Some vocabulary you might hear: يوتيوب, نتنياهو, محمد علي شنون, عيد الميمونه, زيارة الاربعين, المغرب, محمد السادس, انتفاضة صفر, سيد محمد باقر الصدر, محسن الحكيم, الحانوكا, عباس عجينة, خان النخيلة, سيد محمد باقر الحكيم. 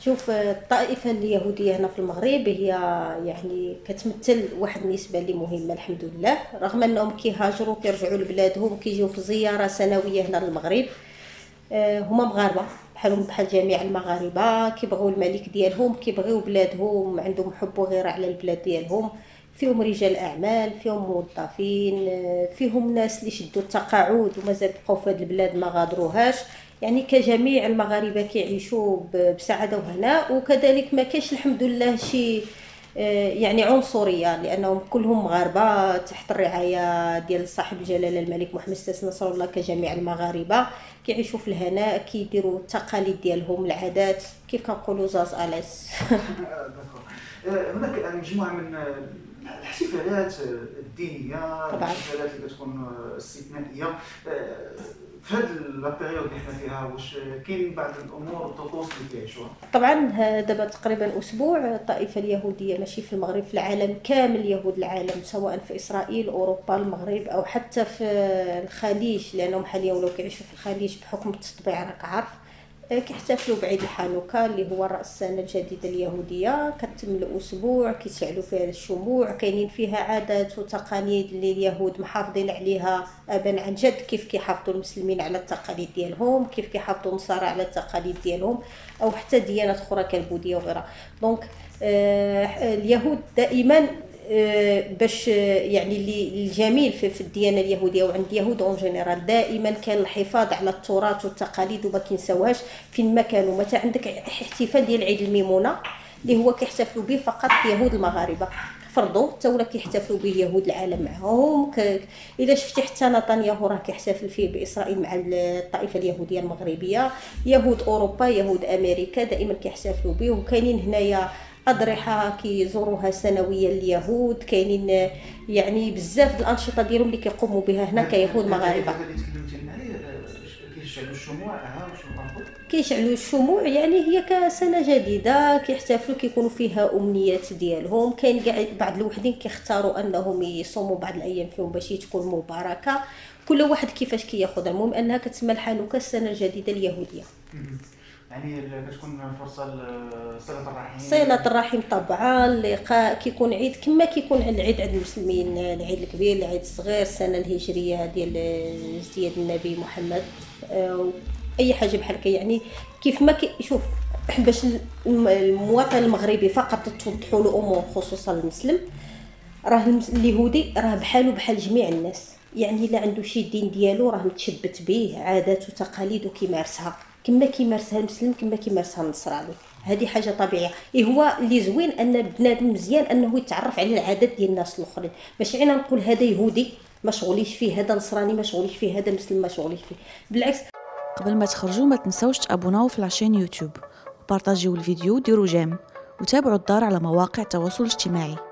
شوف الطائفة اليهودية هنا في المغرب هي يعني كتمثل واحد النسبة اللي مهمة الحمد لله، رغم أنهم كيهاجروا كيرجعوا لبلادهم كيجيو في زيارة سنوية هنا للمغرب. هما مغاربة بحالهم بحال جميع المغاربة، كيبغيو الملك ديالهم، كيبغيو بلادهم، عندهم حب وغيرة على البلاد ديالهم، فيهم رجال أعمال، فيهم موظفين، فيهم ناس اللي شدوا التقاعد ومازال بقاو في هاد البلاد ما غادروهاش، يعني كجميع المغاربه كيعيشوا بسعاده وهناء. وكذلك ما كاينش الحمد لله شي يعني عنصريه، لانهم كلهم مغاربه تحت الرعايه ديال صاحب الجلاله الملك محمد السادس نصر الله. كجميع المغاربه كيعيشوا في الهناء، كيديروا التقاليد ديالهم، العادات كيف كنقولوا زاز اليس. هناك مجموعه من الاحتفالات الدينيه، الاحتفالات اللي كتكون استثنائيه في هذه البيريود اللي حنا فيها، واش كاين بعض الامور والطقوس اللي كيعيشوها؟ طبعا دابا تقريبا اسبوع الطائفه اليهوديه ماشي في المغرب، في العالم كامل، يهود العالم سواء في اسرائيل اوروبا المغرب او حتى في الخليج، لانهم حاليا ولاو كيعيشوا في الخليج بحكم التطبيع راك عارف، كيحتفلوا بعيد الحانوكا اللي هو راس السنه الجديده اليهوديه، كتم الاسبوع كيتشعلوا فيها الشموع، كاينين فيها عادات وتقاليد اللي اليهود محافظين عليها ابا عن جد، كيف كيحافظوا المسلمين على التقاليد ديالهم، كيف كيحافظوا النصارى على التقاليد ديالهم، او حتى ديانات اخرى كالبوذيه وغيرها. دونك اليهود دائما باش يعني اللي الجميل في الديانه اليهوديه وعند اليهود اون جينيرال دائما كان الحفاظ على التراث والتقاليد وما كينساوهاش فين ما كانوا. مثلا عندك احتفال ديال عيد الميمونه اللي هو كيحتفلوا به فقط اليهود المغاربه، فرضوا حتى ولا كيحتفلوا به يهود العالم معاهم. الا شفتي حتى نتنياهو راه كيحتفل فيه باسرائيل مع الطائفه اليهوديه المغربيه، يهود اوروبا يهود امريكا دائما كيحتفلوا به. وكاينين هنايا اضرحه كيزوروها سنويا اليهود، كاينين يعني بزاف الانشطه ديالهم اللي كيقوموا بها هنا كيهود مغاربه. كيشعلوا الشموع يعني هي كسنه جديده كيحتفلوا، كيكونوا فيها امنيات ديالهم، كاين كاع بعض الوحدين كيختاروا انهم يصوموا بعض الايام فيهم باش تكون مباركه، كل واحد كيفاش كياخذها. المهم انها كتسمى الحانوكا السنه الجديده اليهوديه. يعني كتكون فرصه لصله الرحم، صله الرحم طبعا، اللقاء. كيكون عيد كما كيكون العيد عند المسلمين، العيد الكبير العيد الصغير، السنه الهجريه ديال جديه النبي محمد، اي حاجه بحال هكا. يعني كيف ما كيشوف باش المواطن المغربي فقط توضحوا له امور، خصوصا المسلم راه اليهودي راه بحاله بحال جميع الناس، يعني الا عنده شي دين ديالو راه متشبت به، عادات وتقاليد وكيمارسها كما كيمارسها المسلم كما كيمارسها النصراني. هذه حاجه طبيعيه. هو اللي زوين ان بنادم مزيان انه يتعرف على العادات ديال الناس الاخرين، ماشي انا نقول هذا يهودي ما شغليش فيه، هذا نصراني ما شغليش فيه، هذا مسلم ما شغليش فيه، بالعكس. قبل ما تخرجوا ما تنساوش تابوناو في لاشين يوتيوب وبارطاجيو الفيديو وديروا جيم وتابعوا الدار على مواقع التواصل الاجتماعي.